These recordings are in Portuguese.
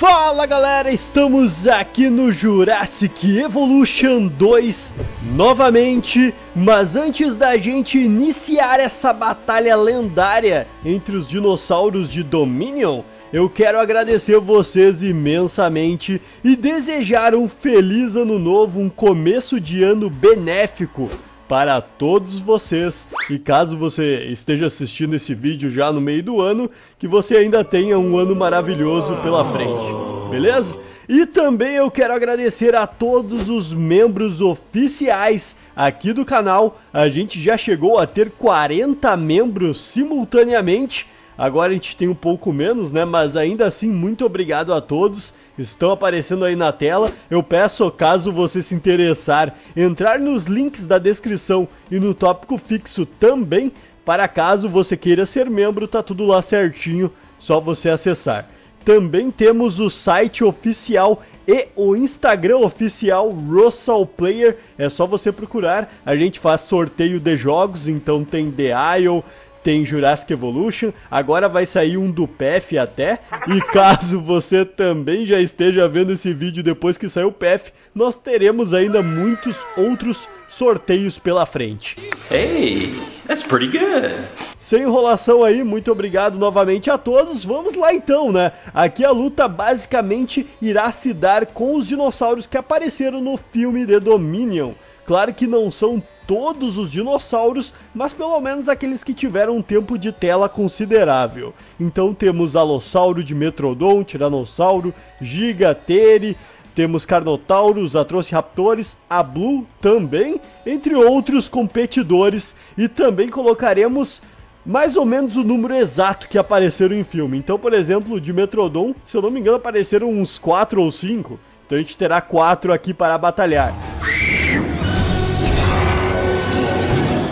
Fala galera, estamos aqui no Jurassic Evolution 2 novamente, mas antes da gente iniciar essa batalha lendária entre os dinossauros de Dominion, eu quero agradecer vocês imensamente e desejar um feliz ano novo, um começo de ano benéfico para todos vocês. E caso você esteja assistindo esse vídeo já no meio do ano, que você ainda tenha um ano maravilhoso pela frente, beleza? E também eu quero agradecer a todos os membros oficiais aqui do canal. A gente já chegou a ter 40 membros simultaneamente. Agora a gente tem um pouco menos, né? Mas ainda assim, muito obrigado a todos. Estão aparecendo aí na tela. Eu peço, caso você se interessar, entrar nos links da descrição e no tópico fixo também. Para caso você queira ser membro, tá tudo lá certinho, só você acessar. Também temos o site oficial e o Instagram oficial Rohsal Player. É só você procurar. A gente faz sorteio de jogos, então tem The Isle, tem Jurassic Evolution, agora vai sair um do PF até, e caso você também já esteja vendo esse vídeo depois que saiu o PF, nós teremos ainda muitos outros sorteios pela frente. Hey, that's pretty good. Sem enrolação aí, muito obrigado novamente a todos. Vamos lá então, né? Aqui a luta basicamente irá se dar com os dinossauros que apareceram no filme de Dominion. Claro que não são todos os dinossauros, mas pelo menos aqueles que tiveram um tempo de tela considerável. Então temos Alossauro, Dimetrodon, Tiranossauro, Giga, Teri, temos Carnotauros, Atrociraptores, a Blue também, entre outros competidores, e também colocaremos mais ou menos o número exato que apareceram em filme. Então, por exemplo, o Dimetrodon, se eu não me engano, apareceram uns 4 ou 5, então a gente terá 4 aqui para batalhar.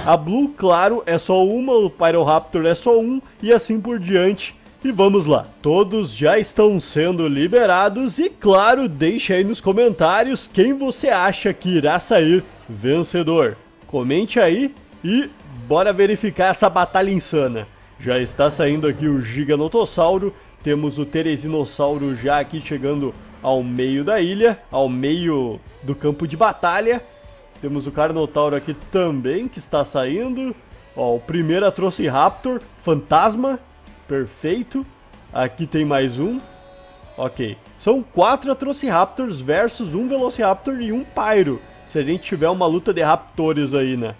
A Blue, claro, é só uma, o Pyroraptor é só um, e assim por diante. E vamos lá, todos já estão sendo liberados e, claro, deixe aí nos comentários quem você acha que irá sair vencedor. Comente aí e bora verificar essa batalha insana. Já está saindo aqui o Giganotossauro, temos o Therizinosauro já aqui chegando ao meio da ilha, ao meio do campo de batalha. Temos o Carnotauro aqui também, que está saindo. Ó, o primeiro Atrociraptor, fantasma, perfeito. Aqui tem mais um. Ok, são 4 Atrociraptors versus um Velociraptor e um Pyro, se a gente tiver uma luta de raptores aí, né?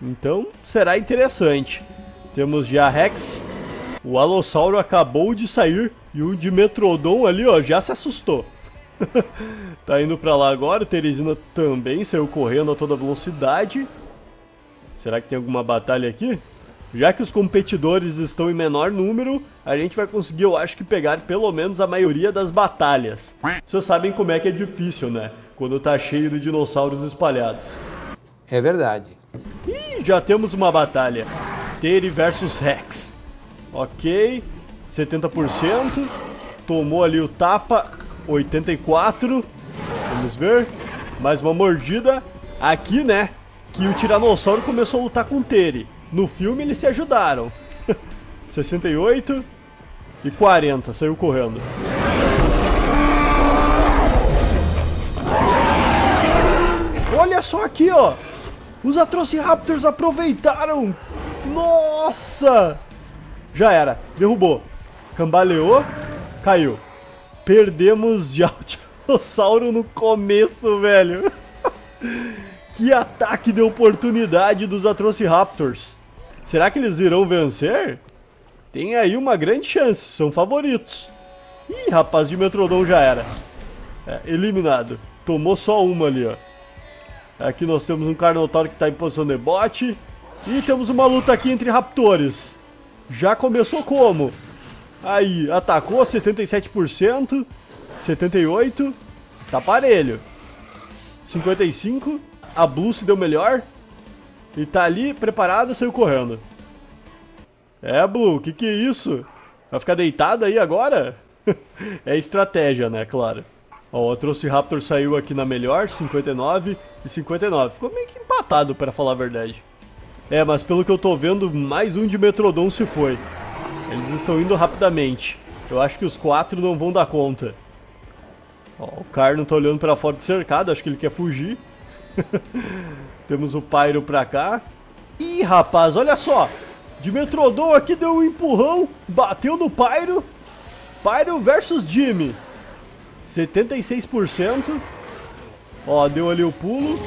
Então, será interessante. Temos já Rex. O Alossauro acabou de sair e o Dimetrodon ali, ó, já se assustou. Tá indo pra lá agora, o Therizina também saiu correndo a toda velocidade. Será que tem alguma batalha aqui? Já que os competidores estão em menor número, a gente vai conseguir, eu acho que, pegar pelo menos a maioria das batalhas. Vocês sabem como é que é difícil, né? Quando tá cheio de dinossauros espalhados. É verdade. Ih, já temos uma batalha. Theri versus Rex. Ok, 70%. Tomou ali o tapa. 84, vamos ver, mais uma mordida, aqui né, que o Tiranossauro começou a lutar com o Teri, no filme eles se ajudaram, 68 e 40, saiu correndo. Olha só aqui ó, os Atrociraptors aproveitaram, nossa, já era, derrubou, cambaleou, caiu. Perdemos já o Tiranossauro no começo, velho. Que ataque de oportunidade dos Atrociraptors. Será que eles irão vencer? Tem aí uma grande chance, são favoritos. Ih, rapaz, Dimetrodon já era. É, eliminado. Tomou só uma ali, ó. Aqui nós temos um Carnotauro que está em posição de bote. E temos uma luta aqui entre raptores. Já começou como? Aí, atacou, 77%, 78%, tá parelho, 55%, a Blue se deu melhor, e tá ali, preparada, saiu correndo. É, Blue, que é isso? Vai ficar deitada aí agora? É estratégia, né, claro. Ó, o Atrociraptor saiu aqui na melhor, 59% e 59%, ficou meio que empatado, pra falar a verdade. É, mas pelo que eu tô vendo, mais um Dimetrodon se foi. Eles estão indo rapidamente. Eu acho que os 4 não vão dar conta. Ó, o Carno tá olhando pra fora do cercado, acho que ele quer fugir. Temos o Pyro pra cá. Ih, rapaz, olha só. Dimetrodon aqui deu um empurrão, bateu no Pyro. Pyro versus Jimmy. 76%. Ó, deu ali o pulo.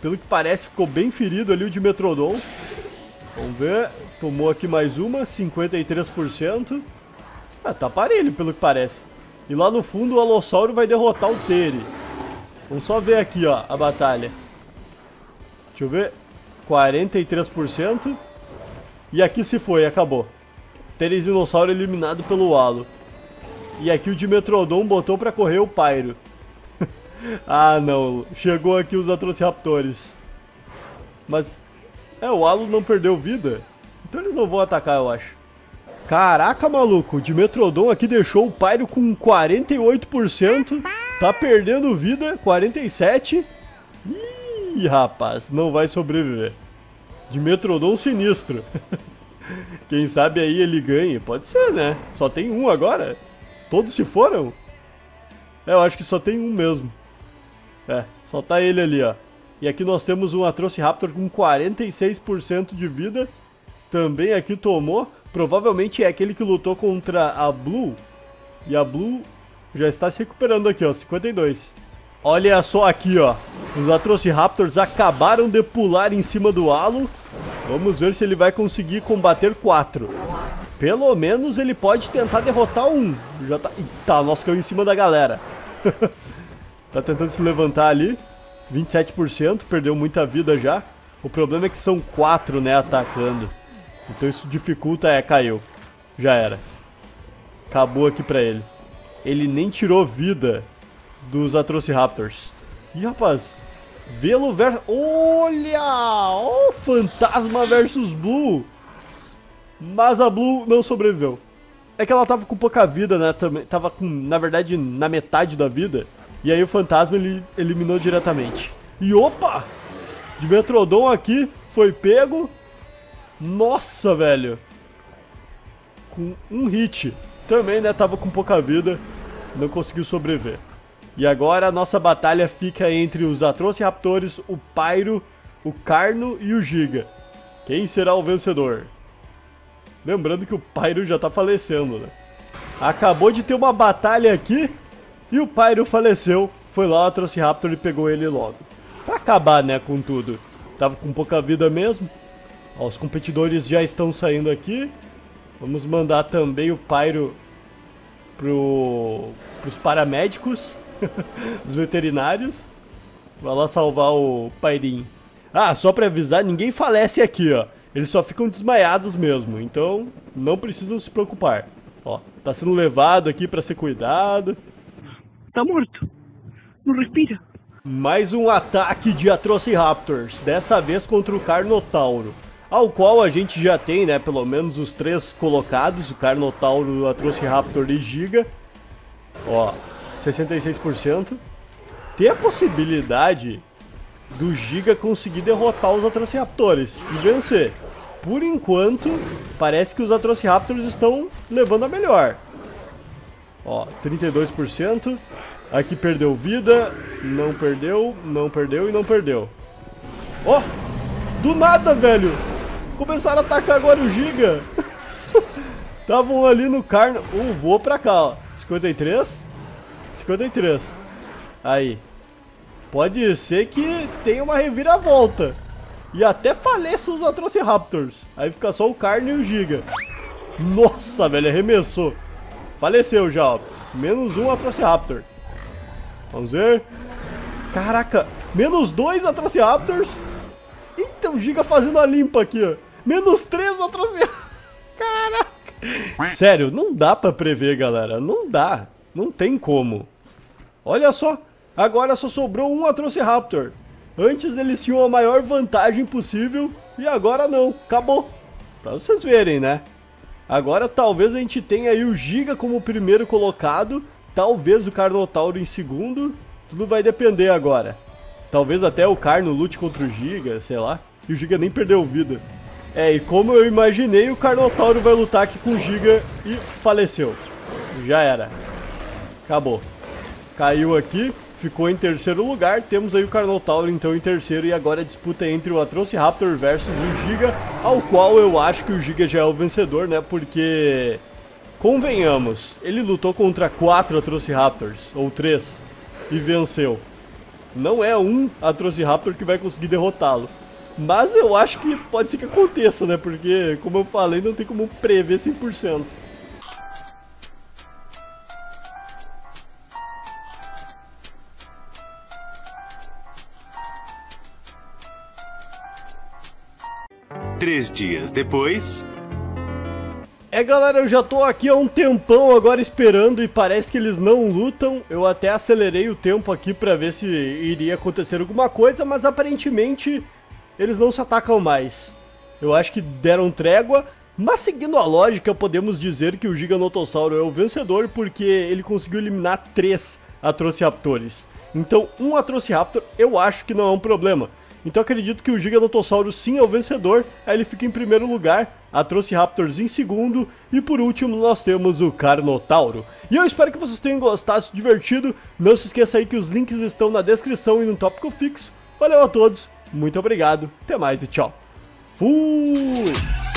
Pelo que parece, ficou bem ferido ali o Dimetrodon. Vamos ver. Tomou aqui mais uma, 53%. Ah, tá parelho, pelo que parece. E lá no fundo o Alossauro vai derrotar o Teri. Vamos só ver aqui, ó, a batalha. Deixa eu ver. 43%. E aqui se foi, acabou. Therizinosaurus eliminado pelo Halo. E aqui o Dimetrodon botou pra correr o Pyro. Ah, não. Chegou aqui os Atrociraptores. Mas... é, o Halo não perdeu vida. Então eles não vão atacar, eu acho. Caraca, maluco. O Dimetrodon aqui deixou o Pyro com 48%. Tá perdendo vida. 47%. Ih, rapaz. Não vai sobreviver. Dimetrodon sinistro. Quem sabe aí ele ganha. Pode ser, né? Só tem um agora. Todos se foram? É, eu acho que só tem um mesmo. É, só tá ele ali, ó. E aqui nós temos um Atrociraptor com 46% de vida. Também aqui tomou. Provavelmente é aquele que lutou contra a Blue. E a Blue já está se recuperando aqui, ó. 52. Olha só aqui, ó. Os Atrociraptors acabaram de pular em cima do Halo. Vamos ver se ele vai conseguir combater 4. Pelo menos ele pode tentar derrotar um. Já tá... Eita, nossa, caiu em cima da galera. Tá tentando se levantar ali. 27%, perdeu muita vida já. O problema é que são 4, né, atacando. Então isso dificulta, é, caiu. Já era. Acabou aqui pra ele. Ele nem tirou vida dos Atrociraptors. Ih, rapaz. Velo versus... Olha! Oh, Fantasma versus Blue. Mas a Blue não sobreviveu. É que ela tava com pouca vida, né? Tava com, na verdade, na metade da vida. E aí o Fantasma ele eliminou diretamente. E opa! Dimetrodon aqui foi pego. Nossa, velho. Com um hit. Também, né? Tava com pouca vida. Não conseguiu sobreviver. E agora a nossa batalha fica entre os Atrociraptores, o Pyro, o Carno e o Giga. Quem será o vencedor? Lembrando que o Pyro já tá falecendo, né? Acabou de ter uma batalha aqui. E o Pyro faleceu, foi lá o Atrociraptor e pegou ele logo. Pra acabar, né, com tudo. Tava com pouca vida mesmo. Ó, os competidores já estão saindo aqui. Vamos mandar também o Pyro pros paramédicos, os veterinários. Vai lá salvar o Pyrinho. Ah, só pra avisar, ninguém falece aqui, ó. Eles só ficam desmaiados mesmo, então não precisam se preocupar. Ó, tá sendo levado aqui pra ser cuidado. Tá morto. Não respira. Mais um ataque de Atrociraptors, dessa vez contra o Carnotauro, ao qual a gente já tem, né, pelo menos os 3 colocados, o Carnotauro, o Atrociraptor e Giga. Ó, 66%. Tem a possibilidade do Giga conseguir derrotar os Atrociraptors e vencer. Por enquanto, parece que os Atrociraptors estão levando a melhor. Ó, 32%. Aqui perdeu vida. Não perdeu, não perdeu e não perdeu. Ó, do nada, velho. Começaram a atacar agora o Giga. Estavam ali no Carno. Vou pra cá, ó. 53. 53. Aí. Pode ser que tenha uma reviravolta. E até faleçam os Atrociraptors. Aí fica só o Carno e o Giga. Nossa, velho, arremessou. Faleceu já, ó. Menos um Atrociraptor. Vamos ver. Caraca, menos 2 Atrociraptors. Então o Giga fazendo a limpa aqui, ó. Menos 3 Atrociraptors. Caraca. Sério, não dá pra prever, galera. Não dá. Não tem como. Olha só. Agora só sobrou um Atrociraptor. Antes eles tinham a maior vantagem possível. E agora não. Acabou. Pra vocês verem, né? Agora talvez a gente tenha aí o Giga como primeiro colocado, talvez o Carnotauro em segundo, tudo vai depender agora. Talvez até o Carno lute contra o Giga, sei lá, e o Giga nem perdeu vida. É, e como eu imaginei, o Carnotauro vai lutar aqui com o Giga e faleceu. Já era. Acabou. caiu aqui, ficou em terceiro lugar. Temos aí o Carnotauro então em terceiro, e agora a disputa é entre o Atrociraptor versus o Giga, ao qual eu acho que o Giga já é o vencedor, né? Porque, convenhamos, ele lutou contra 4 Atrociraptors, ou 3, e venceu. Não é um Atrociraptor que vai conseguir derrotá-lo. Mas eu acho que pode ser que aconteça, né? Porque, como eu falei, não tem como prever 100%. Três dias depois... É, galera, eu já tô aqui há um tempão agora esperando e parece que eles não lutam. Eu até acelerei o tempo aqui pra ver se iria acontecer alguma coisa, mas aparentemente eles não se atacam mais. Eu acho que deram trégua, mas seguindo a lógica podemos dizer que o Giganotossauro é o vencedor porque ele conseguiu eliminar 3 Atrociraptores. Então um Atrociraptor eu acho que não é um problema. Então acredito que o Giganotossauro sim é o vencedor, aí ele fica em primeiro lugar, Atrociraptors em segundo e por último nós temos o Carnotauro. E eu espero que vocês tenham gostado, se divertido, não se esqueça aí que os links estão na descrição e no tópico fixo. Valeu a todos, muito obrigado, até mais e tchau. Fui!